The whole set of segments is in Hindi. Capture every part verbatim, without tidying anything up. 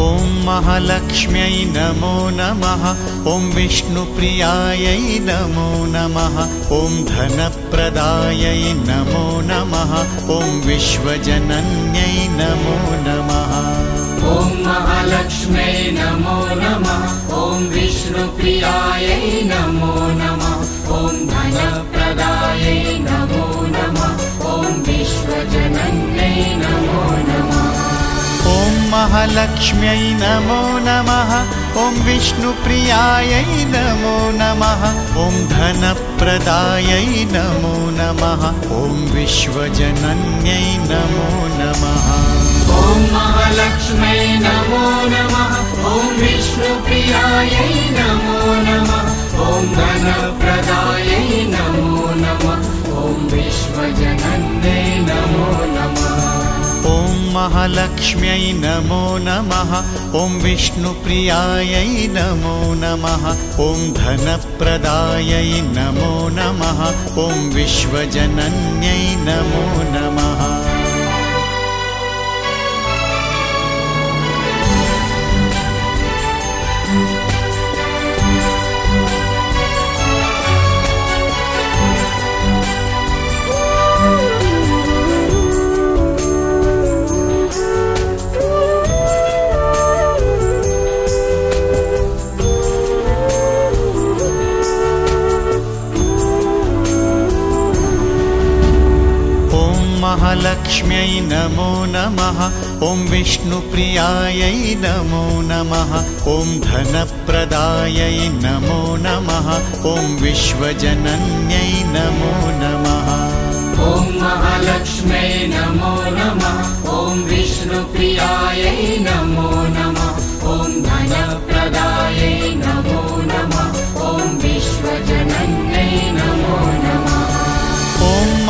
ओम महालक्ष्म्यै नमो नमः। ओम विष्णुप्रियायै नमो नमः। ओम धनप्रदायै नमो नमः। ओम विश्वजनन्यै नमो नमः। ओम महालक्ष्म्यै नमो नमः। ओम विष्णुप्रियायै नमो नमः। ओम धनप्रदायै नमो नमः। ओम विश्वजनन्यै नमो नमः। ओम महालक्ष्म्यै नमो नमः। ओम विष्णुप्रियायै नमो नमः। ओम धनप्रदायै नमो नमः। ओम विश्वजनन्यै नमो नमः। ओम महालक्ष्म्यै नमो नमः। ओम विष्णुप्रियायै नमो नमः। ओम धनप्रदायै नमो नमः। ओम विश्वजनन्यै नमो नमः। ओम महालक्ष्म्यै नमो नमः। ओम विष्णुप्रियायै नमो नमः। ओम धनप्रदायै नमो नमः। ओम विश्वजनन्यै नमो नमः।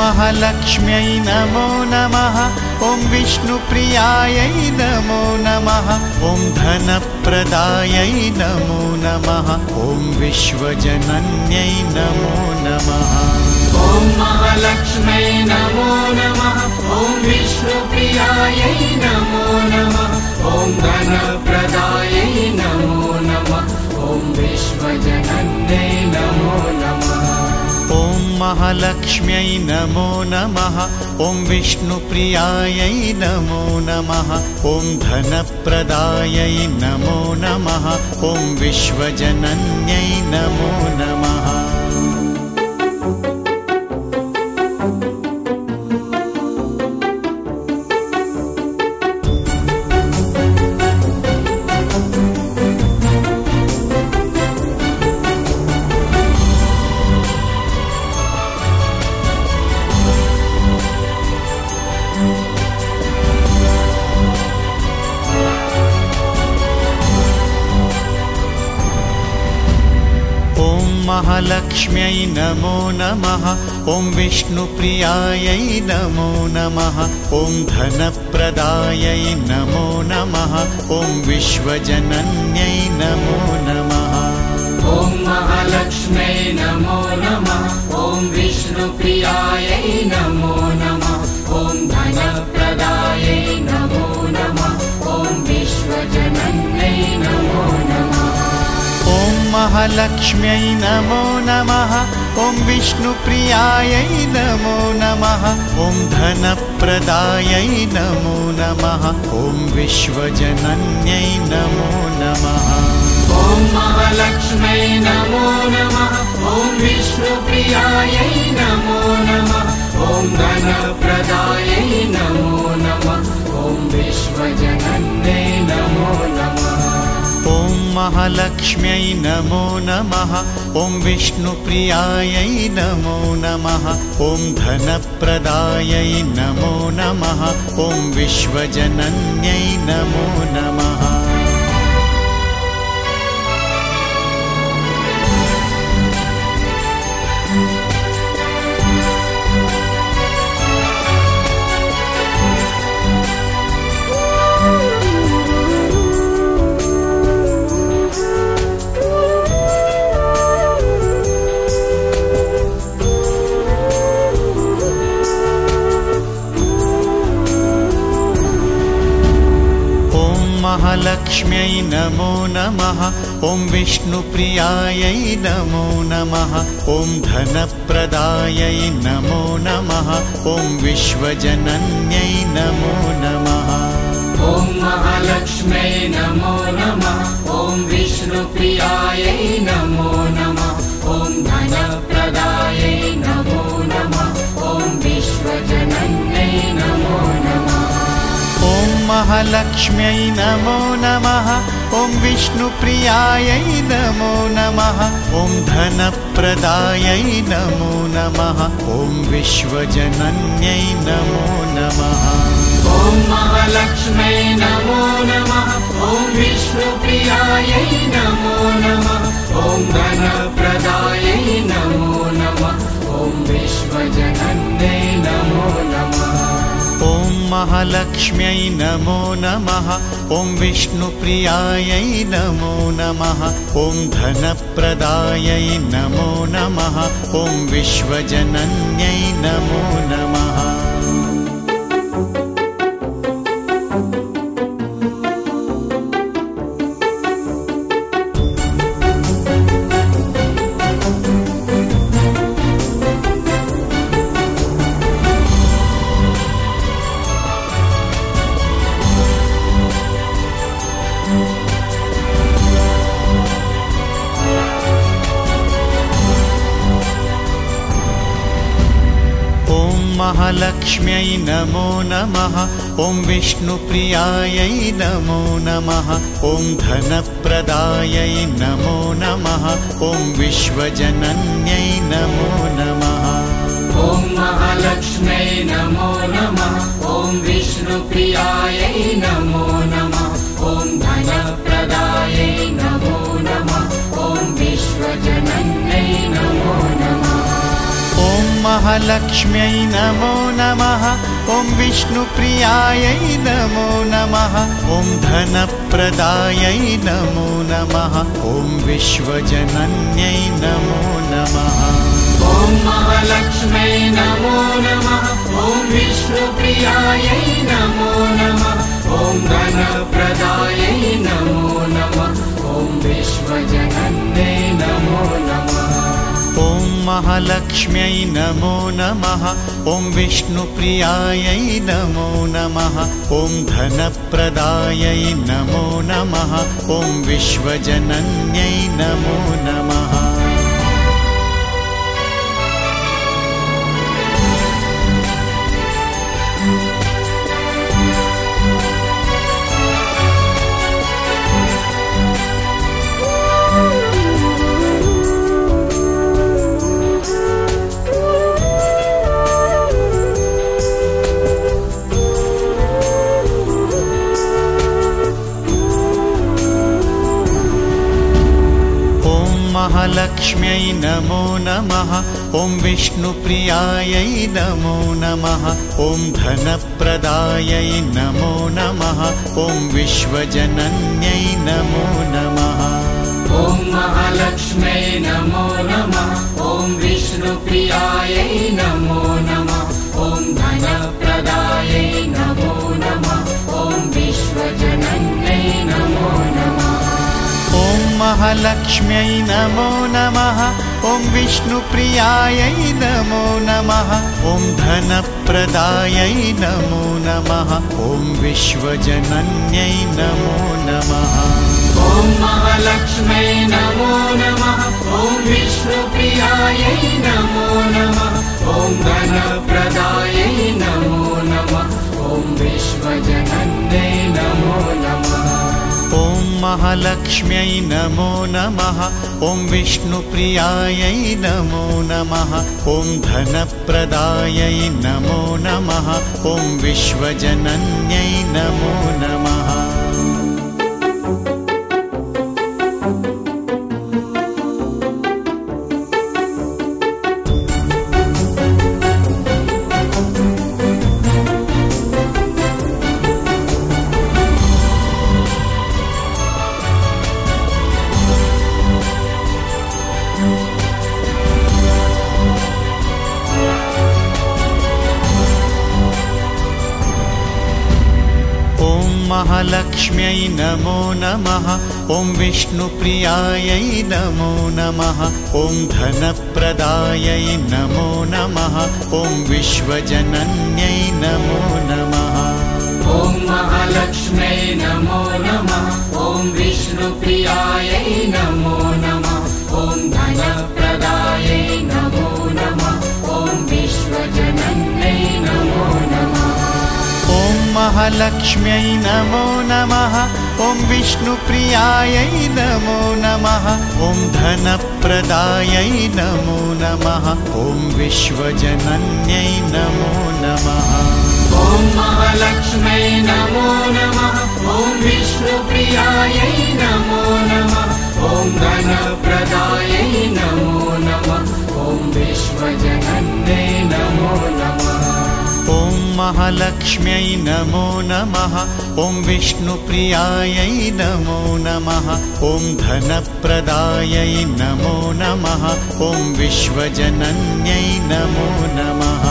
महालक्ष्म्यै नमो नमः। ओम विष्णुप्रियायै नमो नमः। ओम धनप्रदायै नमो नमः। ओम विश्वजनन्यै नमो नमः। ओम महालक्ष्म्यै नमो नमः। ओम विष्णुप्रियायै नमो नमः। ओम धनप्रदायै नमो नमः। ओम विश्वजनन्यै नमो नमः। ओम महालक्ष्म्यै नमो नमः। ओम विष्णुप्रियायै नमो नमः। ओम धनप्रदायै नमो नमः। ओम विश्वजनन्यै नमो नमः। ओम महालक्ष्म्यै नमो नमः। ओम विष्णुप्रियायै नमो नमः। ओम धनप्रदायै नमो नमः। ओम विश्वजनन्यै नमो नमः। ओम महालक्ष्म्यै नमो नमः। ओम विष्णुप्रियायै नमो नमः। ओम धनप्रदायै नमो नमः। ओम विश्वजनन्यै नमो नमः। महालक्ष्म्यै नमो नमः। ओम विष्णुप्रियायै नमो नमः। ओम धनप्रदायै नमो नमः। ओम विश्वजनन्यै नमो नमः। ओम महालक्ष्म्यै नमो नमः। ओम विष्णुप्रियायै नमो नमः। ओम धनप्रदायै नमो नमः। ओम विश्वजनन्यै नमो नमः। ओम महालक्ष्म्यै नमो नमः। ओम विष्णुप्रियायै नमो नमः। ओम धनप्रदायै नमो नमः। ओम विश्वजनन्यै नमो नमः। ओम महालक्ष्म्यै नमो नमः। ओम विष्णुप्रियायै नमो नमः। ओम धनप्रदायै नमो नमः। ओम विश्वजनन्यै नमो नमः। ओम महालक्ष्म्यै नमो नमः। ओम विष्णुप्रियायै नमो नमः। ओम धनप्रदायै नमो नमः। ओम विश्वजनन्यै नमो नमः। महालक्ष्म्यै नमो नमः। ॐ विष्णुप्रियायै नमो नमः। ॐ धनप्रदायै नमो नमः। ॐ विश्वजनन्यै नमो नमः। ॐ महालक्ष्म्यै नमो नमः। ॐ विष्णुप्रियायै नमो नमः। ॐ धनप्रदायै नमो नमः। ॐ विश्वजनन्यै नमो नमः। ॐ महालक्ष्म्यै नमो नमः। ॐ विष्णुप्रियायै नमो नमः। ॐ धनप्रदायै नमो नमः। ॐ विश्वजनन्यै नमो नमः। ॐ महालक्ष्म्यै नमो नमः। ॐ विष्णुप्रियायै नमो नमः। ॐ धनप्रदायै नमो नमः। ॐ विश्वजनन्यै नमो नमः। ॐ महालक्ष्म्यै नमो नमः। ॐ विष्णुप्रियायै नमो नमः। ॐ धनप्रदायै नमो नमः। ॐ विश्वजनन्यै नमो नमः। महालक्ष्म्यै नमो नमः। ॐ विष्णुप्रियायै नमो नमः। ॐ धनप्रदायै नमो नमः। ॐ विश्वजनन्यै नमो नमः। ॐ महालक्ष्म्यै नमो नमः। ॐ विष्णुप्रियायै नमो नमः। ॐ धनप्रदायै नमो नमः। ॐ विश्वजनन्यै नमो नमः। ॐ महालक्ष्म्यै नमो नमः। ॐ विष्णुप्रियायै नमो नमः। ॐ धनप्रदायै नमो नमः। ॐ विश्वजनन्यै नमो नमः। ॐ महालक्ष्म्यै नमो नमः। ॐ विष्णुप्रियायै नमो नमः। ॐ धनप्रदायै नमो नमः। ॐ विश्वजनन्यै नमो नमः। ॐ महालक्ष्म्यै नमो नमः। ॐ विष्णुप्रियायै नमो नमः। ॐ धनप्रदायै नमो नमः। ॐ विश्वजनन्यै नमो नमः। महालक्ष्म्यै नमो नमः। ॐ विष्णुप्रियायै नमो नमः। ॐ धनप्रदायै नमो नमः। ॐ विश्वजनन्यै नमो नमः। ॐ महालक्ष्म्यै नमो नमः। ॐ विष्णुप्रियायै नमो नमः। ॐ धनप्रदायै नमो नमः। ॐ विश्वजनन्यै नमो नमः। ॐ महालक्ष्म्यै नमो नमः। ॐ विष्णुप्रियायै नमो नमः। ॐ धनप्रदायै नमो नमः। ॐ विश्वजनन्यै नमो नमः। ॐ महालक्ष्म्यै नमो नमः। ॐ विष्णुप्रियायै नमो नमः। ॐ धनप्रदायै नमो नमः। ॐ विश्वजनन्यै नमो नमः। ॐ महालक्ष्म्यै नमो नमः। ॐ विष्णुप्रियायै नमो नमः। ॐ धनप्रदायै नमो नमः। ॐ विश्वजनन्यै नमो नमः। महालक्ष्म्यै नमो नमः। ॐ विष्णुप्रियायै नमो नमः। ॐ धनप्रदायै नमो नमः। ॐ विश्वजनन्यै नमो नमः। ॐ महालक्ष्म्यै नमो नमः। ॐ विष्णुप्रियायै नमो नमः। ॐ धनप्रदायै नमो नमः। ॐ विश्वजनन्यै नमो नमः। ॐ महालक्ष्म्यै नमो नमः। ॐ विष्णुप्रियायै नमो नमः। ॐ धनप्रदायै नमो नमः। ॐ विश्वजनन्यै नमो नमः। ॐ महालक्ष्म्यै नमो नमः। ॐ विष्णुप्रियायै नमो नमः। ॐ धनप्रदायै नमो नमः। ॐ विश्वजनन्यै नमो नमः। ॐ महालक्ष्म्यै नमो नमः। ॐ विष्णुप्रियायै नमो नमः। ॐ धनप्रदायै नमो नमः। ॐ विश्वजनन्यै नमो नमः।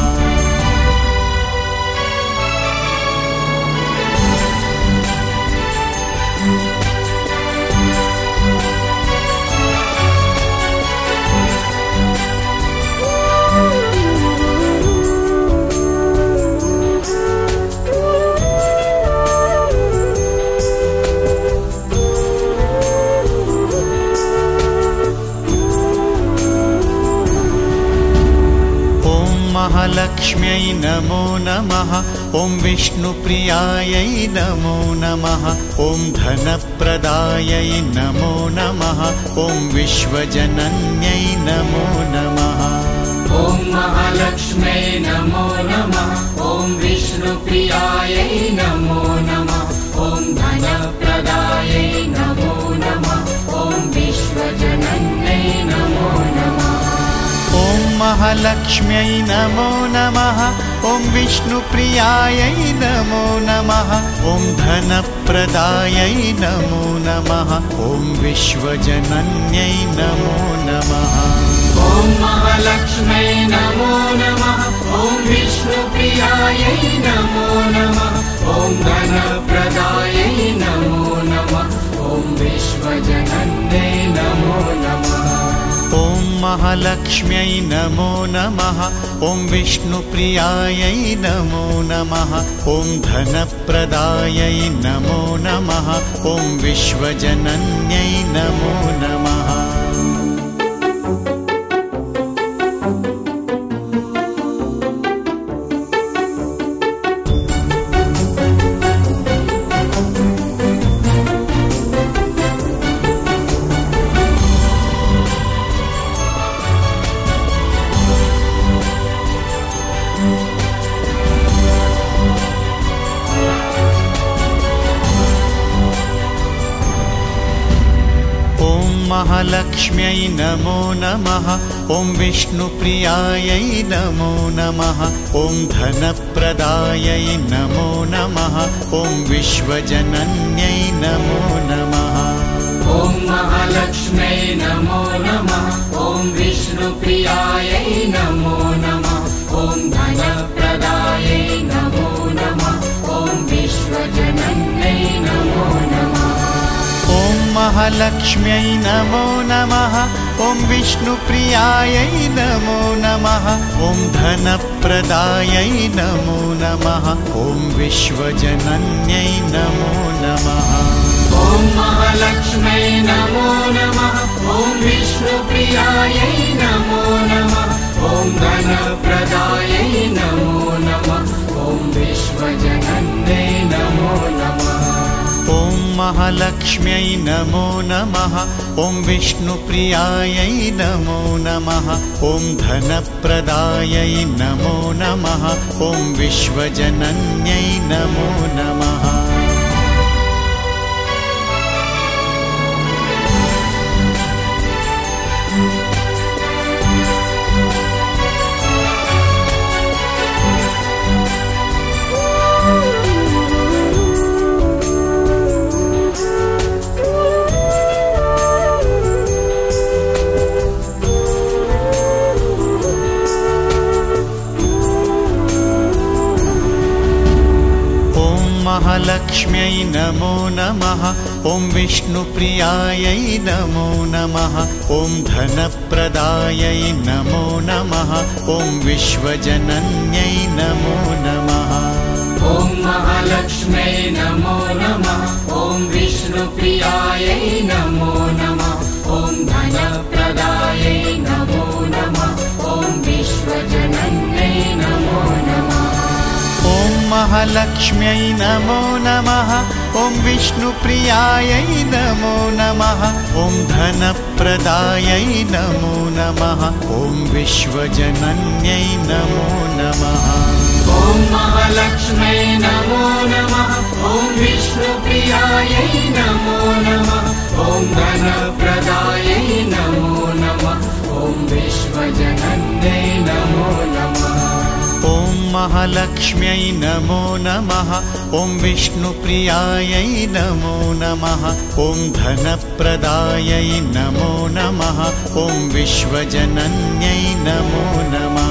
महालक्ष्म्यै नमो नमः। ॐ विष्णुप्रियायै नमो नमः। ॐ धनप्रदायै नमो नमः। ॐ विश्वजनन्यै नमो नमः। ॐ महालक्ष्म्यै नमो नमः। ॐ विष्णुप्रियायै नमो नमः। ॐ धनप्रदायै नमो नमः। ॐ विश्वजनन्यै नमो नमः। ॐ महालक्ष्म्यै नमो नमः। ॐ विष्णुप्रियायै नमो नमः। ॐ धनप्रदायै नमो नमः। ॐ विश्वजनन्यै नमो नमः। ॐ महालक्ष्म्यै नमो नमः। ॐ विष्णुप्रियायै नमो नमः। ॐ धनप्रदायै नमो नमः। ॐ विश्वजनन्यै नमो नमः। ॐ महालक्ष्म्यै नमो नमः। ॐ विष्णुप्रियायै नमो नमः। ॐ धनप्रदायै नमो नमः। ॐ विश्वजनन्यै नमो नमः। महालक्ष्म्यै नमो नमः। ॐ विष्णुप्रियायै नमो नमः। ॐ धनप्रदायै नमो नमः। ॐ विश्वजनन्यै नमो नमः। ॐ महालक्ष्म्यै नमो नमः। ॐ विष्णुप्रियायै नमो नमः। ॐ धनप्रदायै नमो नमः। ॐ विश्वजनन्यै नमो नमः। ॐ महालक्ष्म्यै नमो नमः। ॐ विष्णुप्रियायै नमो नमः। ॐ धनप्रदायै नमो नमः। ॐ विश्वजनन्यै नमो नमः। ॐ महालक्ष्म्यै नमो नमः। ॐ विष्णुप्रियायै नमो नमः। ॐ धनप्रदायै नमो नमः। ॐ विश्वजनन्यै नमो नमः। ॐ महालक्ष्म्यै नमो नमः। ॐ विष्णुप्रियायै नमो नमः। ॐ धनप्रदायै नमो नमः। ॐ विश्वजनन्यै नमो नमः। महालक्ष्म्यै नमो नमः। ॐ विष्णुप्रियायै नमो नमः। ॐ धनप्रदायै नमो नमः। ॐ विश्वजनन्यै नमो नमः। ॐ महालक्ष्म्यै नमो नमः। ॐ विष्णुप्रियायै नमो नमः। ॐ धनप्रदायै नमो नमः। ॐ विश्वजनन्यै नमो नमः। ॐ महालक्ष्म्यै नमो नमः। ॐ विष्णुप्रियायै नमो नमः। ॐ धनप्रदायै नमो नमः। ॐ विश्वजनन्यै नमो नमः। ॐ महालक्ष्म्यै नमो नमः। ॐ विष्णुप्रियायै नमो नमः। ॐ धनप्रदायै नमो नमः। ॐ विश्वजनन्यै नमो नमः। ॐ महालक्ष्म्यै नमो नमः। ॐ विष्णुप्रियायै नमो नमः। ॐ धनप्रदायै नमो नमः। ॐ विश्वजनन्यै नमो नमः।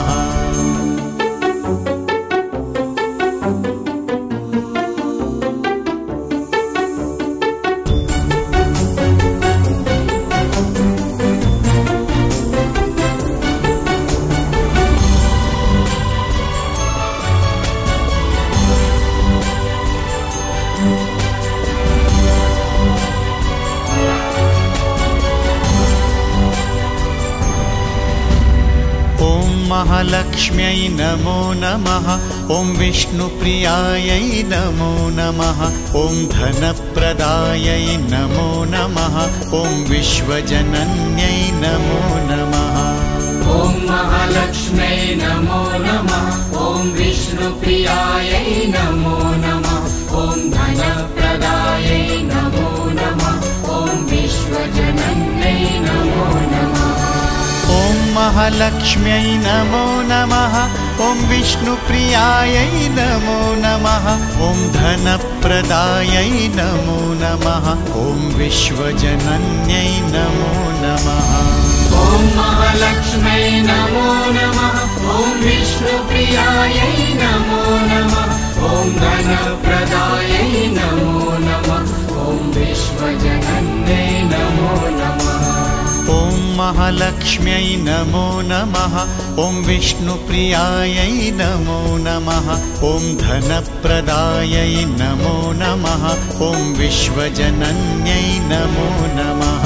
महालक्ष्म्यै नमो नमः। ॐ विष्णुप्रियायै नमो नमः। ॐ धनप्रदायै नमो नमः। ॐ विश्वजनन्यै नमो नमः। ॐ महालक्ष्म्यै नमो नमः। ॐ विष्णुप्रियायै नमो नमः। ॐ धनप्रदायै नमो नमः। ॐ विश्वजनन्यै नमो नमः। ॐ महालक्ष्म्यै नमो नमः। ॐ विष्णुप्रियायै नमो नमः। ॐ धनप्रदायै नमो नमः। ॐ विश्वजनन्यै नमो नमः। ॐ महालक्ष्म्यै नमो नमः। ॐ विष्णुप्रियायै नमो नमः। ॐ धनप्रदायै नमो नमः। ॐ विश्वजनन्यै नमो नमः।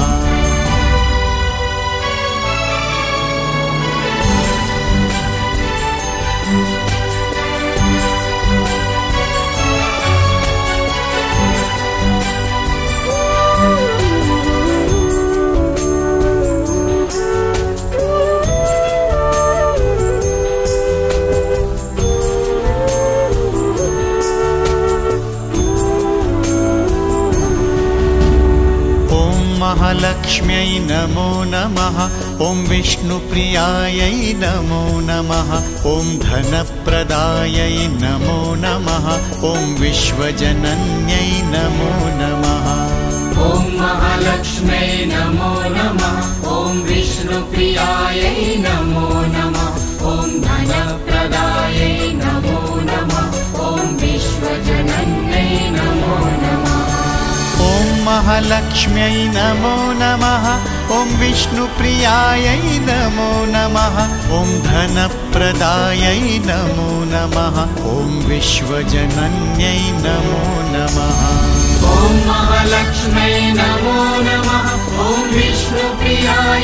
ॐ महालक्ष्म्यै नमो नमः। ॐ विष्णुप्रियायै नमो नमः। ॐ धनप्रदायै नमो नमः। ॐ विश्वजनन्यै नमो नमः। महालक्ष्म्यै नमो नमः। ॐ विष्णुप्रियायै नमो नमः। ॐ धनप्रदायै नमो नमः। ॐ विश्वजनन्यै नमो नमः। ॐ महालक्ष्म्यै नमो नमः। ॐ विष्णुप्रियायै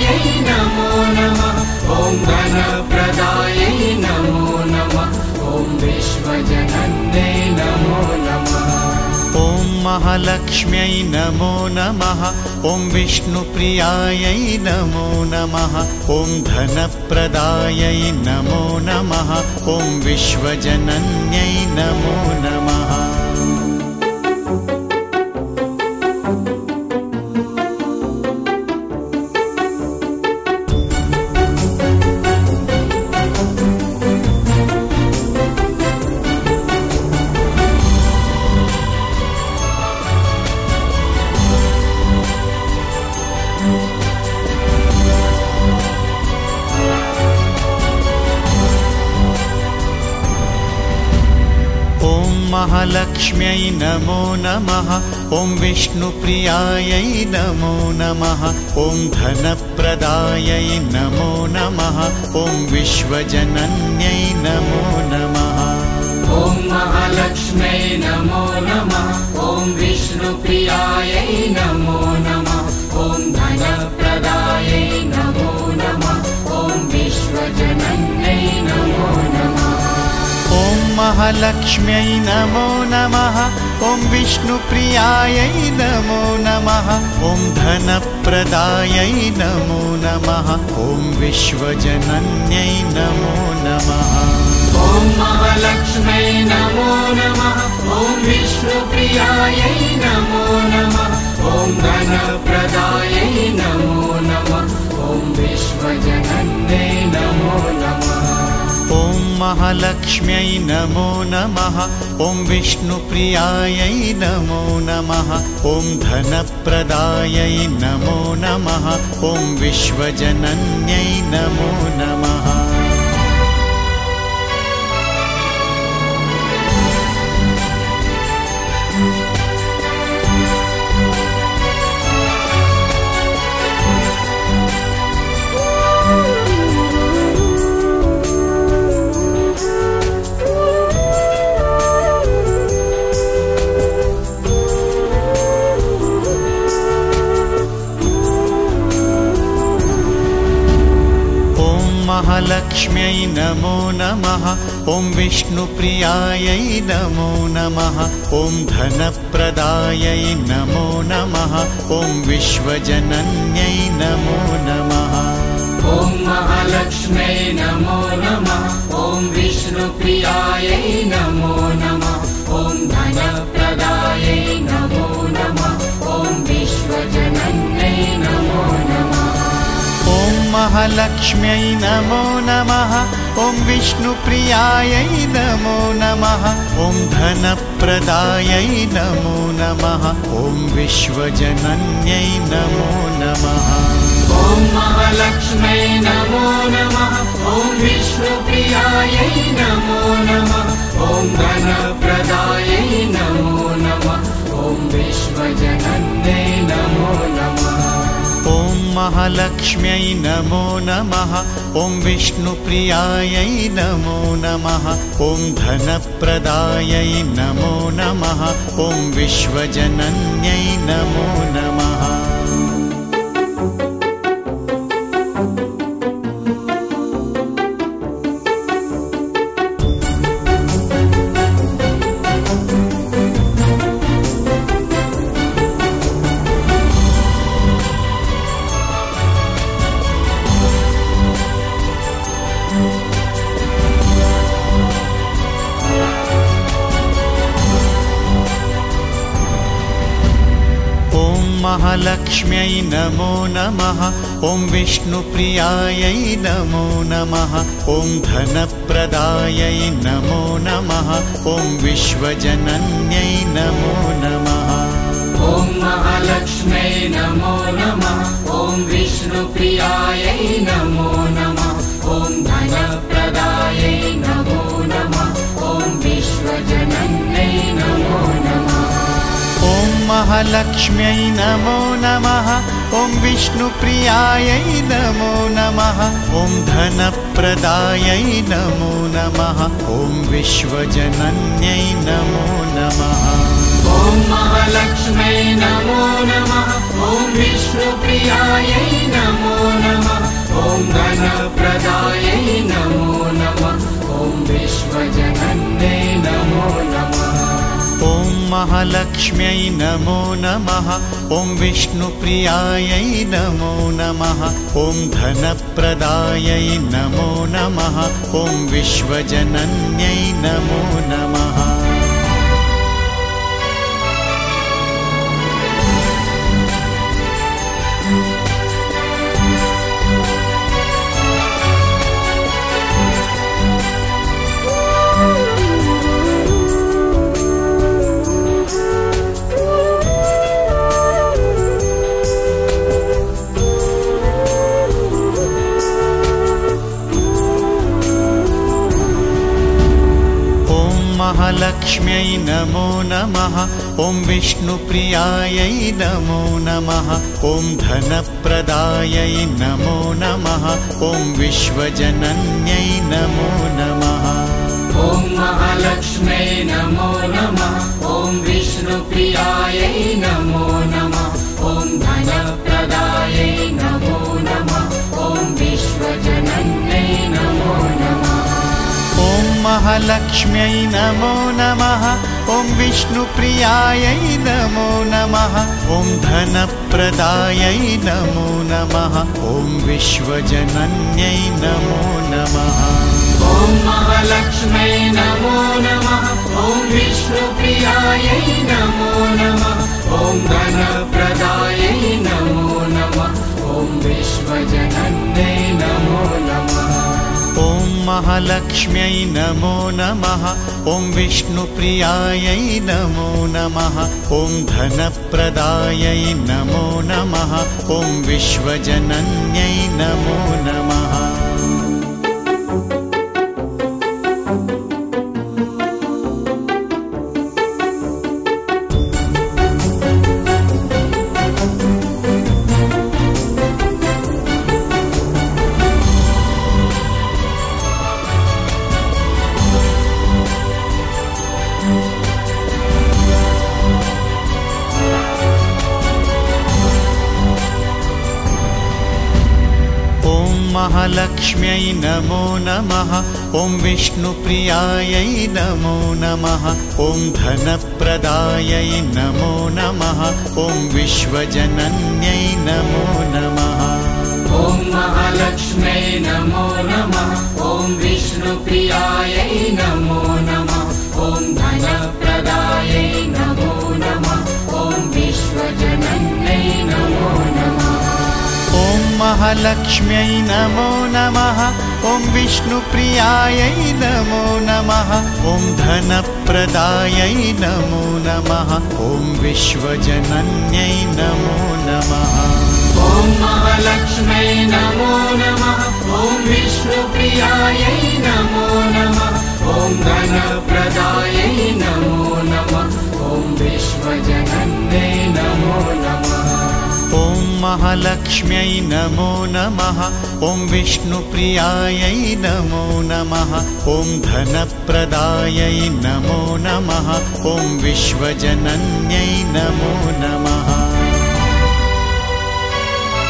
नमो नमः। ॐ धनप्रदायै नमो नमः। ॐ विश्वजनन्यै नमो नमः। ॐ महालक्ष्म्यै नमो नमः। ॐ विष्णुप्रियायै नमो नमः। ॐ धनप्रदायै नमो नमः। ॐ विश्वजनन्यै नमो नमः। ॐ महालक्ष्म्यै नमो नमः। ॐ विष्णुप्रियायै नमो नमः। ॐ धनप्रदायै नमो नमः। ॐ विश्वजनन्यै नमो नमः। ॐ महालक्ष्म्यै नमो नमः। ॐ विष्णुप्रियायै नमो नमः। ॐ धनप्रदायै नमो नमः। ॐ विश्वजनन्यै नमो नमः। महालक्ष्म्यै नमो नमः। ॐ विष्णुप्रियायै नमो नमः। ॐ धनप्रदायै नमो नमः। ॐ विश्वजनन्यै नमो नमः। ॐ महालक्ष्म्यै नमो नमः। ॐ विष्णुप्रियायै नमो नमः। ॐ धनप्रदायै नमो नमः। ॐ विश्वजनन्यै नमो नमः। ॐ महालक्ष्म्यै नमो नमः। ॐ विष्णुप्रियायै नमो नमः। ॐ धनप्रदायै नमो नमः। ॐ विश्वजनन्यै नमो नमः। ॐ महालक्ष्म्यै नमो नमः। ॐ विष्णुप्रियायै नमो नमः। ॐ धनप्रदायै नमो नमः। ॐ विश्वजनन्यै नमो नमः। ॐ महालक्ष्म्यै नमो नमः। ॐ विष्णुप्रियायै नमो नमः। ॐ धनप्रदायै नमो नमः। ॐ विश्वजनन्यै नमो नमः। महालक्ष्म्यै नमो नमः। ॐ विष्णुप्रियायै नमो नमः। ॐ धनप्रदायै नमो नमः। ॐ विश्वजनन्यै नमो नमः। ॐ महालक्ष्म्यै नमो नमः। ॐ विष्णुप्रियायै नमो नमः। ॐ धनप्रदायै नमो नमः। ॐ विश्वजनन्यै नमो नमः। ॐ महालक्ष्म्यै नमो नमः। ॐ विष्णुप्रियायै नमो नमः। ॐ धनप्रदायै नमो नमः। ॐ विश्वजनन्यै नमो नमः। ॐ महालक्ष्म्यै नमो नमः। ॐ विष्णुप्रियायै नमो नमः। ॐ धनप्रदायै नमो नमः। ॐ विश्वजनन्यै नमो नमः। ॐ महालक्ष्म्यै नमो नमः। ॐ विष्णुप्रियायै नमो नमः। ॐ धनप्रदायै नमो नमः। ॐ विश्वजनन्यै नमो नमः। महालक्ष्म्यै नमो नमः। ॐ विष्णुप्रियायै नमो नमः। ॐ धनप्रदायै नमो नमः। ॐ विश्वजनन्यै नमो नमः। ॐ महालक्ष्म्यै नमो नमः। ॐ विष्णुप्रियायै नमो नमः। ॐ धनप्रदायै नमो नमः। ॐ विश्वजनन्यै नमो नमः। ॐ महालक्ष्म्यै नमो नमः। ॐ विष्णुप्रियायै नमो नमः। ॐ धनप्रदायै नमो नमः। ॐ विश्वजनन्यै नमो नमः। ॐ महालक्ष्म्यै नमो नमः। ॐ विष्णुप्रियायै नमो नमः। ॐ धनप्रदायै नमो नमः। ॐ विश्वजनन्यै नमो नमः। ॐ महालक्ष्म्यै नमो नमः। ॐ विष्णुप्रियायै नमो नमः। ॐ धनप्रदायै नमो नमः। ॐ विश्वजनन्यै नमो नमः। महालक्ष्म्यै नमो नमः। ओं विष्णुप्रियायै नमो नमः। ओं धनप्रदायै नमो नमः। ओं विश्वजनन्यै नमो नमः। ओं महालक्ष्म्यै नमो नमः। ओं विष्णुप्रियायै नमो नमः। ओं धनप्रदायै नमो नमः। ओं विश्वजनन्यै नमो नमः। ओं महालक्ष्म्यै नमो नमः। ओं विष्णुप्रियायै नमो नमः। ओं धनप्रदायै नमो नमः। ओं विश्वजनन्यै नमो नमः। ओं महालक्ष्म्यै नमो नमः। ओं विष्णुप्रियायै नमो नमः। ओं धनप्रदायै नमो नमः। ओं विश्वजनन्यै नमो नमः। ओं महालक्ष्म्यै नमो नमः। ओं विष्णुप्रियायै नमो नमः। ओं धनप्रदायै नमो नमः। ओं विश्वजनन्यै नमो नमः। महालक्ष्म्यै नमो नमः। ओं विष्णुप्रियायै नमो नमः। ओं धनप्रदायै नमो नमः। ओं विश्वजनन्यै नमो नमः। ओं महालक्ष्म्यै नमो नमः। ओं विष्णुप्रियायै नमो नमः। ओं धनप्रदायै नमो नमः। ओं विश्वजनन्यै नमो नमः। ओं महालक्ष्म्यै नमो नमः। ओं विष्णुप्रियायै नमो नमः। ओं धनप्रदायै नमो नमः। ओं विश्वजनन्यै नमो नमः। ओं महालक्ष्म्यै नमो नमः। ओं विष्णुप्रियायै नमो नमः। ओं धनप्रदायै नमो नमः। ओं विश्वजनन्यै नमो नमः।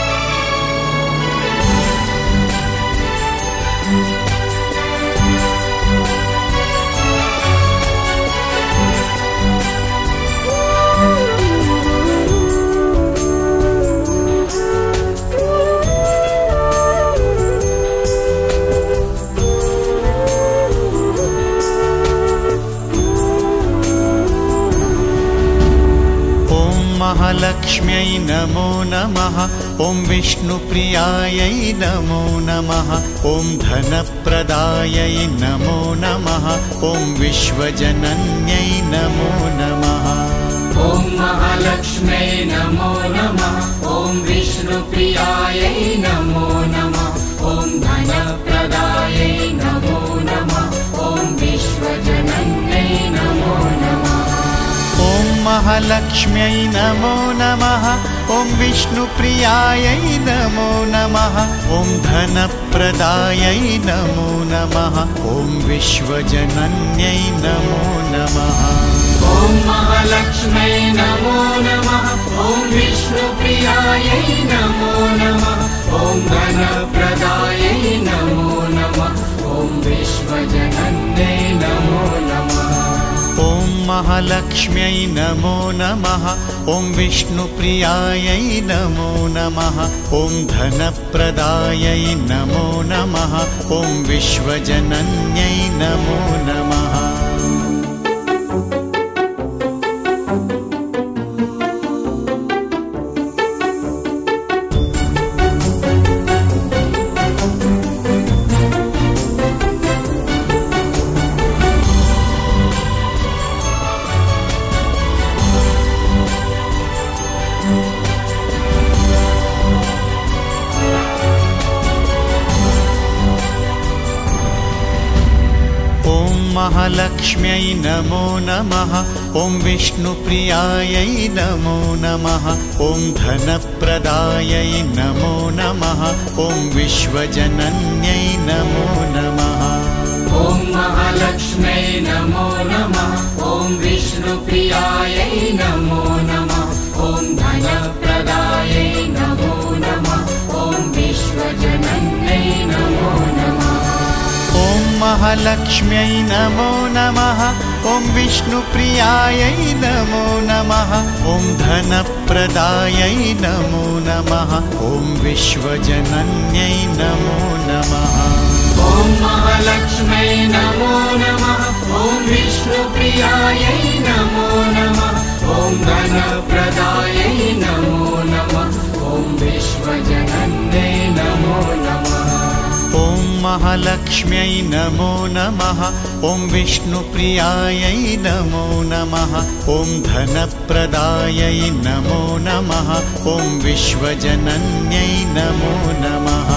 ओं महालक्ष्म्यै नमो नमः। ओं विष्णुप्रियायै नमो नमः। ओं धनप्रदायै नमो नमः। ओं विश्वजनन्यै नमो नमः। महालक्ष्म्यै नमो नमः। ओं विष्णुप्रियायै नमो नमः। ओं धनप्रदायै नमो नमः। ओं विश्वजनन्यै नमो नमः। ओं महालक्ष्म्यै नमो नमः। ओं विष्णुप्रियायै नमो नमः। ओं धनप्रदायै नमो नमः। ओं विश्वजनन्यै नमो नमः। ओं महालक्ष्म्यै नमो नमः। ओं विष्णुप्रियायै नमो नमः। ओं धनप्रदायै नमो नमः। ओं विश्वजनन्यै नमो नमः। ओं महालक्ष्म्यै नमो नमः। ओं विष्णुप्रियायै नमो नमः। ओं धनप्रदायै नमो नमः। ओं विश्वजनन्यै नमो नमः। ओं महालक्ष्म्यै नमो नमः। ओं विष्णुप्रियायै नमो नमः। ओं धनप्रदायै नमो नमः। ओं विश्वजनन्यै नमो नमः। महालक्ष्म्यै नमो नमः। ॐ विष्णुप्रियायै नमो नमः। ॐ धनप्रदायै नमो नमः। ॐ विश्वजनन्यै नमो नमः। ॐ महालक्ष्म्यै नमो नमः। ॐ विष्णुप्रियायै नमो नमः। ॐ धनप्रदायै नमो नमः। ॐ विश्वजनन्यै नमो नमः। ॐ महालक्ष्म्यै नमो नमः। ॐ विष्णुप्रियायै नमो नमः। ॐ धनप्रदायै नमो नमः। ॐ विश्वजनन्यै नमो नमः। ॐ महालक्ष्म्यै नमो नमः। ॐ विष्णुप्रियायै नमो नमः। ॐ धनप्रदायै नमो नमः। ॐ विश्वजनन्यै नमो नमः। ॐ महालक्ष्म्यै नमो नमः। ॐ विष्णुप्रियायै नमो नमः। ॐ धनप्रदायै नमो नमः। ॐ विश्वजनन्यै नमो नमः।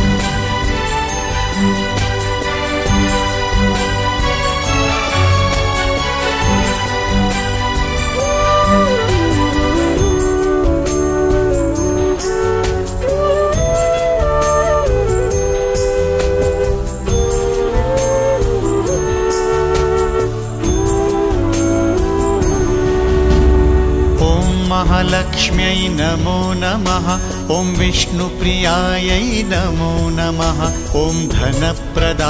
महालक्ष्म्यै नमो नमः। ॐ विष्णुप्रियायै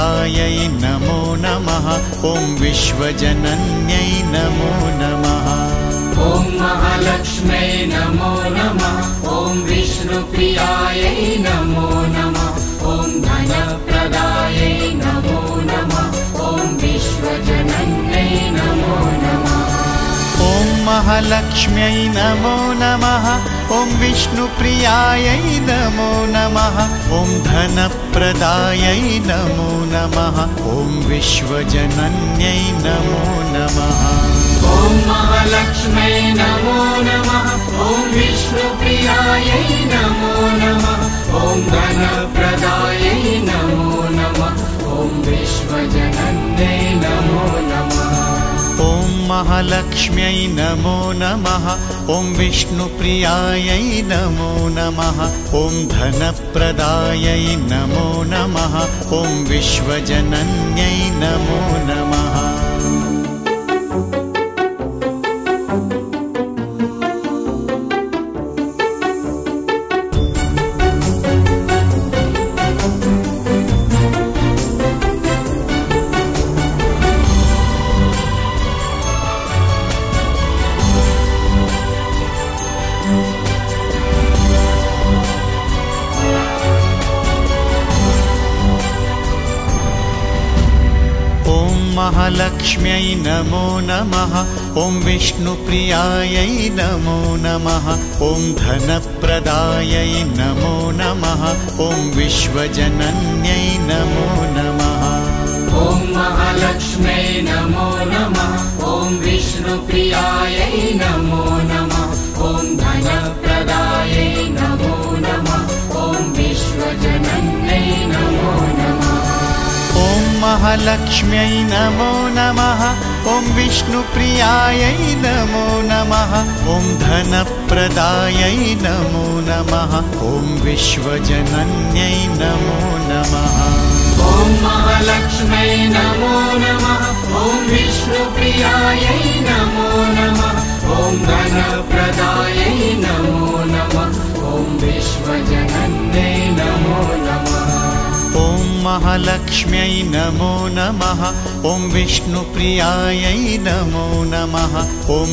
नमो नमः। ॐ धनप्रदायै नमो नमः। ॐ विश्वजनन्यै नमो नमः। ॐ महालक्ष्म्यै नमो नमः। ॐ विष्णुप्रियायै नमो नमः। ॐ धनप्रदायै नमो नमः। ॐ विश्वजनन्यै नमो नमः। ॐ महालक्ष्म्यै नमो नमः। ॐ विष्णुप्रियायै नमो नमः। ॐ धनप्रदायै नमो नमः। ॐ विश्वजनन्यै नमो नमः। ॐ महालक्ष्म्यै नमो नमः। ॐ विष्णुप्रियायै नमो नमः। ॐ धनप्रदायै नमो नमः। ॐ विश्वजनन्यै नमो नमः। ॐ महालक्ष्म्यै नमो नमः। ॐ विष्णुप्रियायै नमो नमः। ॐ धनप्रदायै नमो नमः। ॐ विश्वजनन्यै नमो नमः। महालक्ष्म्यै नमो नमः। ॐ विष्णुप्रियायै नमो नमः। ॐ धनप्रदायै नमो नमः। ॐ विश्वजनन्यै नमो नमः। ॐ महालक्ष्म्यै नमो नमः। ॐ विष्णुप्रियायै नमो नमः। ॐ धनप्रदायै नमो नमः। ॐ विश्वजनन्यै नमो नमः। ॐ महालक्ष्म्यै नमो नमः। ॐ विष्णुप्रियायै नमो नमः। ॐ धनप्रदायै नमो नमः। ॐ विश्वजनन्यै नमो नमः। ॐ महालक्ष्म्यै नमो नमः। ॐ विष्णुप्रियायै नमो नमः। ॐ धनप्रदायै नमो नमः। ॐ विश्वजनन्यै नमो नमः। ॐ महालक्ष्म्यै नमो नमः। ॐ विष्णुप्रियायै नमो नमः। ॐ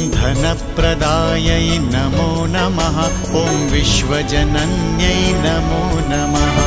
धनप्रदायै नमो नमः। ॐ विश्वजनन्यै नमो नमः।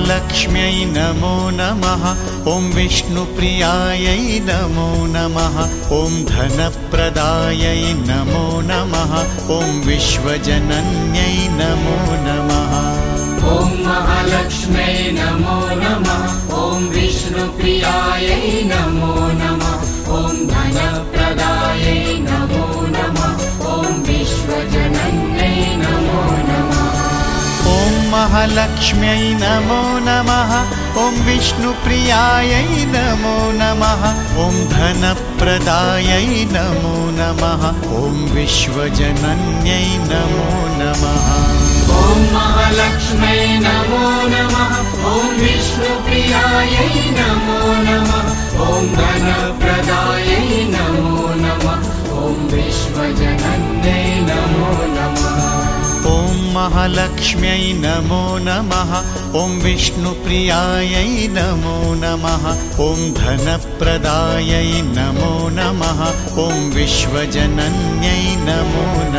महालक्ष्म्यै नमो नमः। ॐ विष्णुप्रियायै नमो नमः। ॐ धनप्रदायै नमो नमः। ॐ विश्वजनन्यै नमो नमः। ॐ महालक्ष्म्यै नमो नमः। ॐ विष्णुप्रियायै नमो नमः। ॐ धनप्रदायै नमो नमः। ॐ विश्वजनन्यै नमो नमः। ॐ महालक्ष्म्यै नमो नमः। ॐ विष्णुप्रियायै नमो नमः। ॐ धनप्रदायै नमो नमः। ॐ विश्वजनन्यै नमो नमः। ॐ महालक्ष्म्यै नमो नमः। ॐ विष्णुप्रियायै नमो नमः। ॐ धनप्रदायै नमो नमः। ॐ विश्वजनन्यै नमो नमः। ॐ महालक्ष्म्यै नमो नमः। ॐ विष्णुप्रियायै नमो नमः। ॐ धनप्रदायै नमो नमः। ॐ विश्वजनन्यै नमो नमः।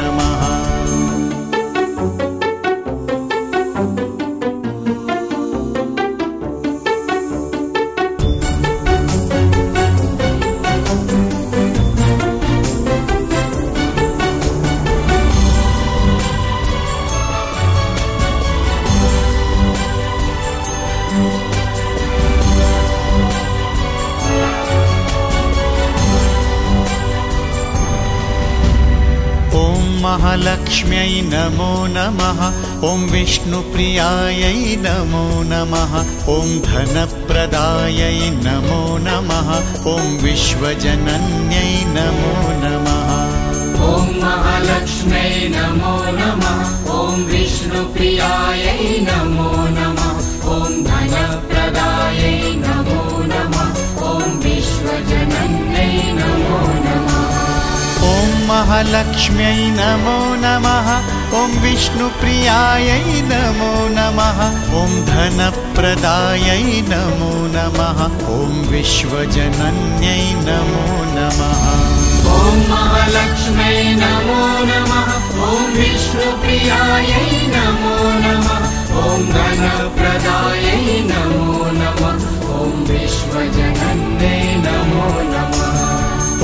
महालक्ष्म्यै नमो नमः। ॐ विष्णुप्रियायै नमो नमः। ॐ धनप्रदायै नमो नमः। ॐ विश्वजनन्यै नमो नमः। ॐ महालक्ष्म्यै नमो नमः। ॐ विष्णुप्रियायै नमो नमः। ॐ धनप्रदायै नमो नमः। ॐ विश्वजनन्यै नमो नमः।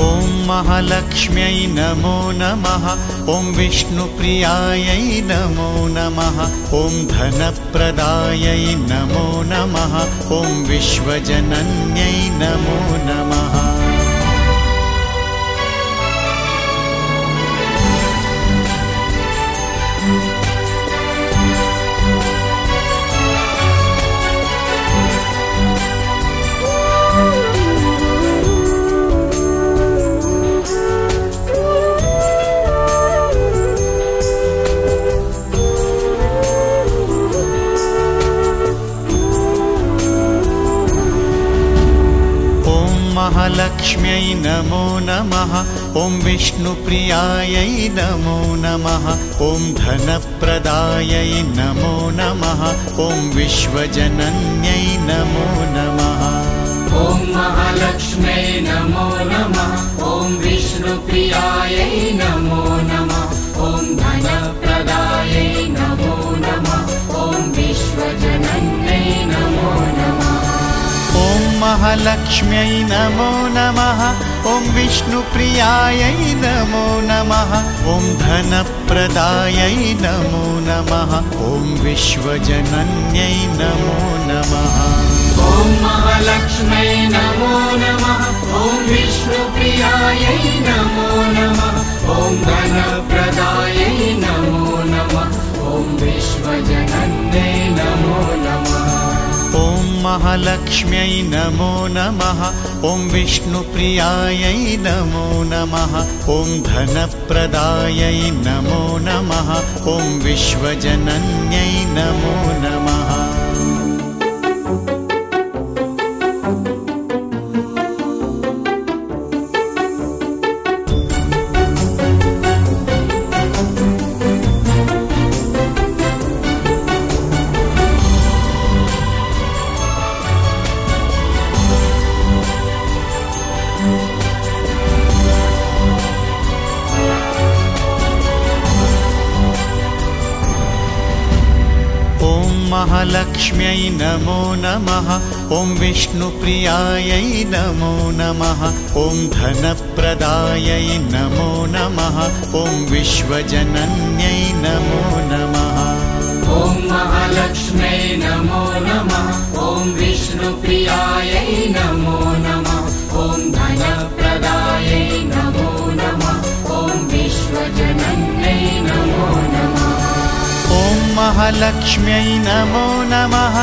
ॐ महालक्ष्म्यै नमो नमः। ॐ विष्णुप्रियायै नमो नमः। ॐ धनप्रदायै नमो नमः। ॐ विश्वजनन्यै नमो नमः। ॐ महालक्ष्म्यै नमो नमः। ॐ विष्णुप्रियायै नमो नमः। ॐ धनप्रदायै नमो नमः। ॐ विश्वजनन्यै नमो नमः। ॐ महालक्ष्म्यै नमो नमः। ॐ विष्णुप्रियायै नमो नमः। ॐ धनप्रदायै नमो नमः। ॐ विश्वजनन्यै नमो नमः। महालक्ष्म्यै नमो नमः। ॐ विष्णुप्रियायै नमो नमः। ॐ धनप्रदायै नमो नमः। ॐ विश्वजनन्यै नमो नमः। ॐ महालक्ष्म्यै नमो नमः। ॐ विष्णुप्रियायै नमो नमः। ॐ धनप्रदायै नमो नमः। ॐ विश्वजनन्यै नमो नमः। ॐ महालक्ष्म्यै नमो नमः। ॐ विष्णुप्रियायै नमो नमः। ॐ धनप्रदायै नमो नमः। ॐ विश्वजनन्यै नमो नमः। ॐ महालक्ष्म्यै नमो नमः। ॐ विष्णुप्रियायै नमो नमः। ॐ धनप्रदायै नमो नमः। ॐ विश्वजनन्यै नमो नमः। ॐ महालक्ष्म्यै नमो नमः। ॐ विष्णुप्रियायै नमो नमः। ॐ धनप्रदायै नमो नमः। ॐ विश्वजनन्यै नमो नमः। महालक्ष्म्यै नमो नमः। ओं विष्णुप्रियायै नमो नमः। ओं धनप्रदायै नमो नमः। ओं विश्वजनन्यै नमो नमः। ओं महालक्ष्म्यै नमो नमः। ओं विष्णुप्रियायै नमो नमः। ओं धनप्रदायै नमो नमः। ओं विश्वजनन्यै नमो नमः। ओम महालक्ष्म्यै नमो नमः।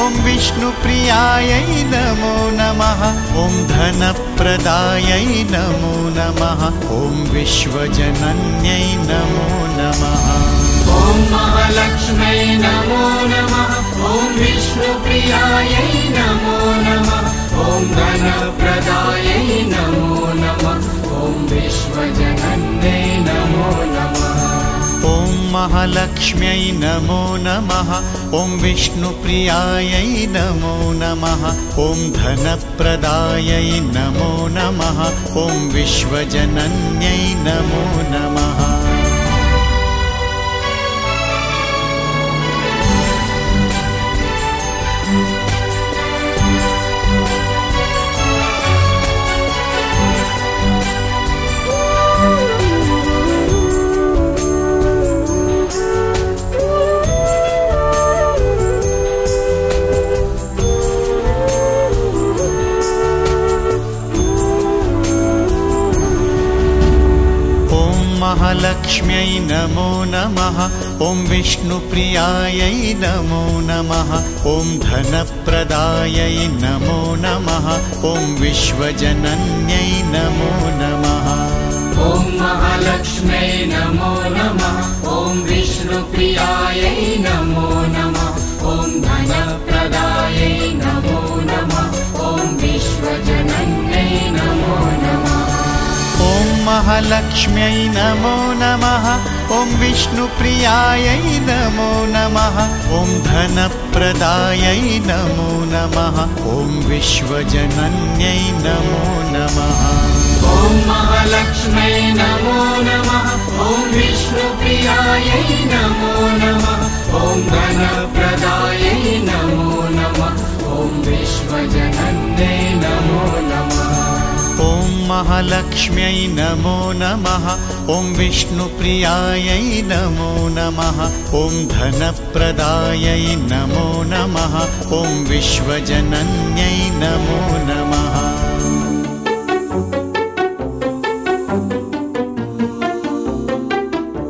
ओम विष्णुप्रियायै नमो नमः। ओम धनप्रदायै नमो नमः। ओम विश्वजनन्यै नमो नमः। ओम महालक्ष्म्यै नमो नमः। ओम विष्णुप्रियायै नमो नमः। ओम धनप्रदायै नमो नमः। ओम विश्वजनन्यै नमो नमः। ओम महालक्ष्म्यै नमो नमः। ओं विष्णुप्रियायै नमो नमः। ओं धनप्रदायै नमो नमः। ओं विश्वजनन्यै नमो नमः। महालक्ष्म्यै नमो नमः। ओं विष्णुप्रियायै नमो नमः। ओं धनप्रदायै नमो नमः। ओं विश्वजनन्यै नमो नमः। ओं महालक्ष्म्यै नमो नमः। ओं विष्णुप्रियायै नमो नमः। ओं धनप्रदायै नमो नमः। ओं विश्वजनन्यै नमो नमः। ओम महालक्ष्म्यै नमो नमः। ओम विष्णुप्रियायै नमो नमः। ओम धनप्रदायै नमो नमः। ओम विश्वजनन्यै नमो नमः। ओम महालक्ष्म्यै नमो नमः। ओम विष्णुप्रियायै नमो नमः। ओम धनप्रदायै नमो नमः। ओम विश्वजनन्यै नमो नमः। ओम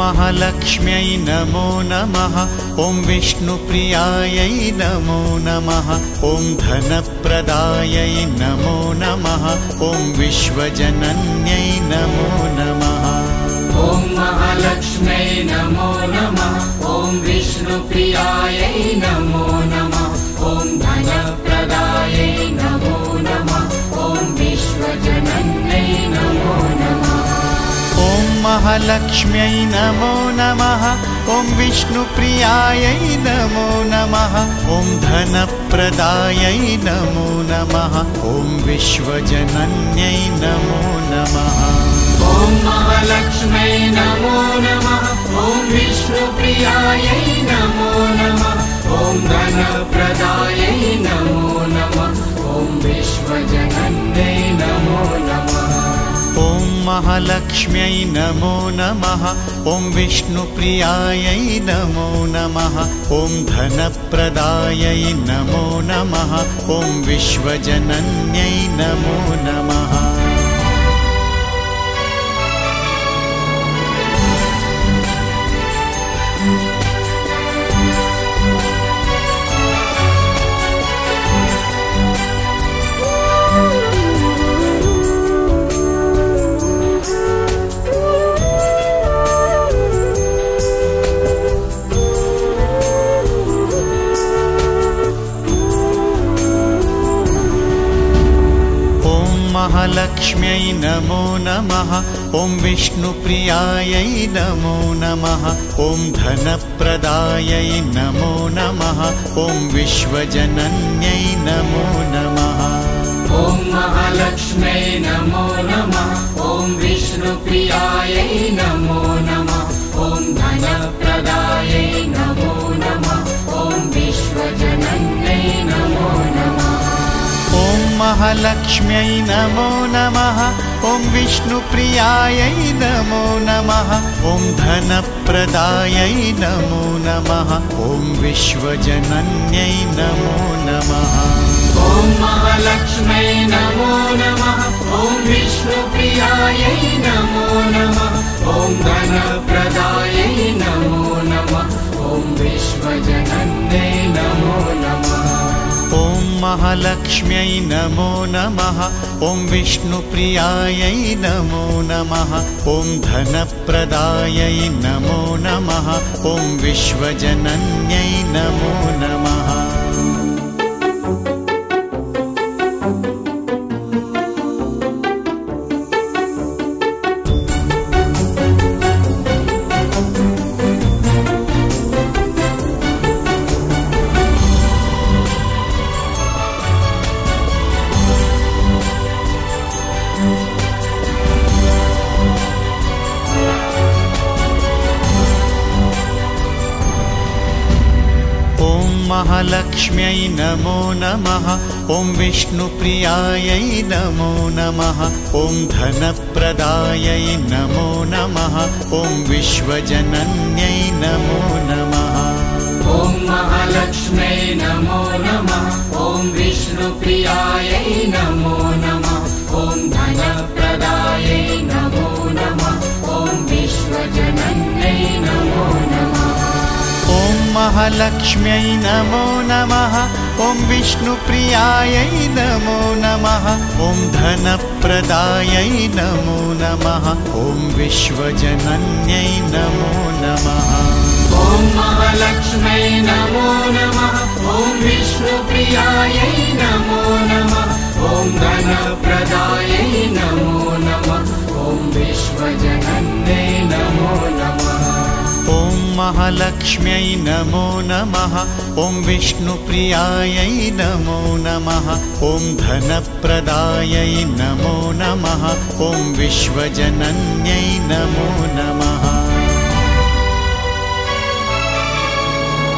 महालक्ष्म्यै नमो नमः। ओं विष्णुप्रियायै नमो नमः। ओं धनप्रदायै नमो नमः। ओं विश्वजनन्यै नमो नमः। महालक्ष्म्यै नमो नमः। ओं विष्णुप्रियायै नमो नमः। ओं धनप्रदायै नमो नमः। ओं विश्वजनन्यै नमो नमः। ओं महालक्ष्म्यै नमो नमः। ओं विष्णुप्रियायै नमो नमः। ओं धनप्रदायै नमो नमः। ओं विश्वजनन्यै नमो नमः। ओम महालक्ष्म्यै नमो नमः। ओं विष्णुप्रियायै नमो नमः। ओं धनप्रदायै नमो नमः। ओं विश्वजनन्यै नमो नमः। ओम महालक्ष्म्यै नमो नमः। ओं विष्णुप्रियायै नमो नमः। ओं धनप्रदायै नमो नमः। ओं विश्वजनन्यै नमो नमः। ओम महालक्ष्म्यै नमो नमः। ओं विष्णुप्रियायै नमो नमः। ओं धनप्रदायै नमो नमः। ओं विश्वजनन्यै नमो नमः। ओम महालक्ष्म्यै नमो नमः। ॐ विष्णुप्रियायै नमो नमः। ॐ धनप्रदायै नमो नमः। ॐ विश्वजनन्यै नमो नमः। ॐ महालक्ष्म्यै नमो नमः। ॐ विष्णुप्रियायै नमो नमः। ॐ धनप्रदायै नमो नमः। ॐ विश्वजनन्यै नमो नमः। ॐ महालक्ष्म्यै नमो नमः। ॐ विष्णुप्रियायै नमो नमः। ॐ धनप्रदायै नमो नमः। ॐ विश्वजनन्यै नमो नमः। ॐ महालक्ष्म्यै नमो नमः। ॐ विष्णुप्रियायै नमो नमः। ॐ धनप्रदायै नमो नमः। ॐ विश्वजनन्यै नमो नमः। ॐ महालक्ष्म्यै नमो नमः। ॐ विष्णुप्रियायै नमो नमः। ॐ धनप्रदायै नमो नमः। ॐ विश्वजनन्यै नमो नमः। महालक्ष्म्यै नमो नमः। ॐ विष्णुप्रियायै नमो नमः। ॐ धनप्रदायै नमो नमः। ॐ विश्वजनन्यै नमो नमः। ॐ महालक्ष्म्यै नमो नमः। ॐ विष्णुप्रियायै नमो नमः। ॐ धनप्रदायै नमो नमः। ॐ विश्वजनन्यै नमो नमः। ॐ महालक्ष्म्यै नमो नमः। ॐ विष्णुप्रियायै नमो नमः। ॐ धनप्रदायै नमो नमः। ॐ विश्वजनन्यै नमो नमः। ॐ महालक्ष्म्यै नमो नमः। ॐ विष्णुप्रियायै नमो नमः। ॐ धनप्रदायै नमो नमः। ॐ विश्वजनन्यै नमो नमः। ॐ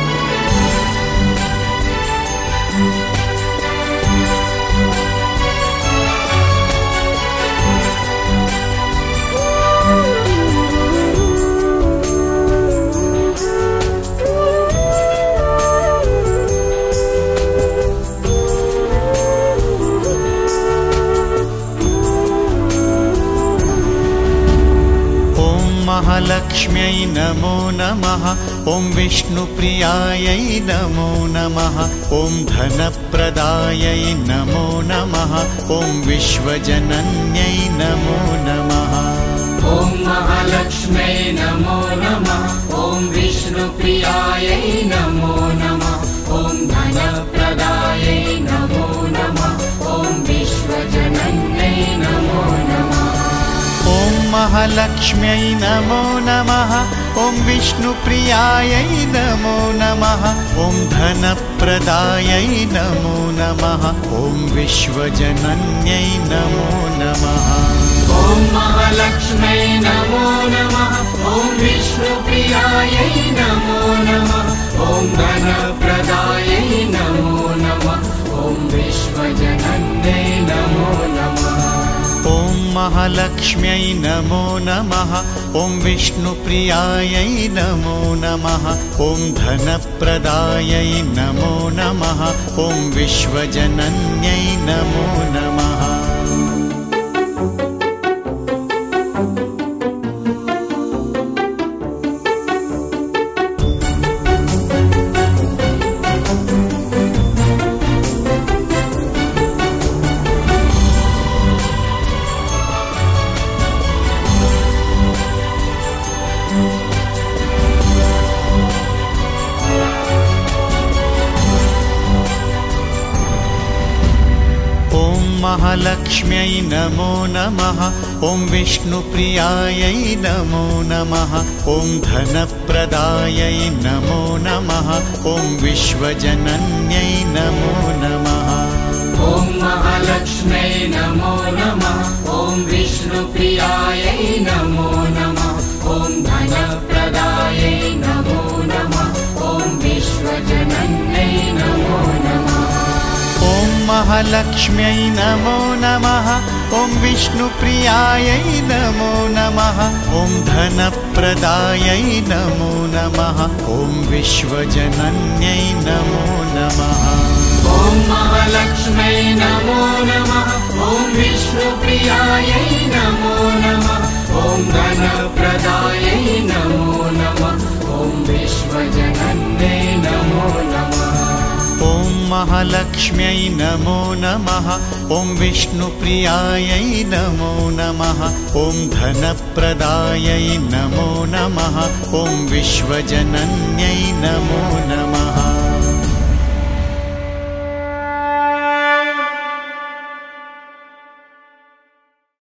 महालक्ष्म्यै नमो नमः। ॐ विष्णुप्रियायै नमो नमः। ॐ धनप्रदायै नमो नमः। ॐ विश्वजनन्यै नमो नमः। महालक्ष्म्यै नमो नमः। ॐ विष्णुप्रियायै नमो नमः। ॐ धनप्रदायै नमो नमः। ॐ विश्वजनन्यै नमो नमः। ॐ महालक्ष्म्यै नमो नमः। ॐ विष्णुप्रियायै नमो नमः। ॐ धनप्रदायै नमो नमः। ॐ विश्वजनन्यै नमो नमः। ॐ महालक्ष्म्यै नमो नमः। ॐ विष्णुप्रियायै नमो नमः। ॐ धनप्रदायै नमो नमः। ॐ विश्वजनन्यै नमो नमः। ॐ महालक्ष्म्यै नमो नमः। ॐ विष्णुप्रियायै नमो नमः। ॐ धनप्रदायै नमो नमः। ॐ विश्वजनन्यै नमो नमः। ॐ महालक्ष्म्यै नमो नमः। ॐ विष्णुप्रियायै नमो नमः। ॐ धनप्रदायै नमो नमः। ॐ विश्वजनन्यै नमो नमः। महालक्ष्म्यै नमो नमः। ॐ विष्णुप्रियायै नमो नमः। ॐ धनप्रदायै नमो नमः। ॐ विश्वजनन्यै नमो नमः। ॐ महालक्ष्म्यै नमो नमः। ॐ विष्णुप्रियायै नमो नमः। ॐ धनप्रदायै नमो नमः। ॐ विश्वजनन्यै नमो नमः। ॐ महालक्ष्म्यै नमो नमः। ॐ विष्णुप्रियायै नमो नमः। ॐ धनप्रदायै नमो नमः। ॐ विश्वजनन्यै नमो नमः। ॐ महालक्ष्म्यै नमो नमः। ॐ विष्णुप्रियायै नमो नमः। ॐ धनप्रदायै नमो नमः। ॐ विश्वजनन्यै नमो नमः। ॐ महालक्ष्म्यै नमो नमः। ॐ विष्णुप्रियायै नमो नमः। ॐ धनप्रदायै नमो नमः। ॐ विश्वजनन्यै नमो नमः।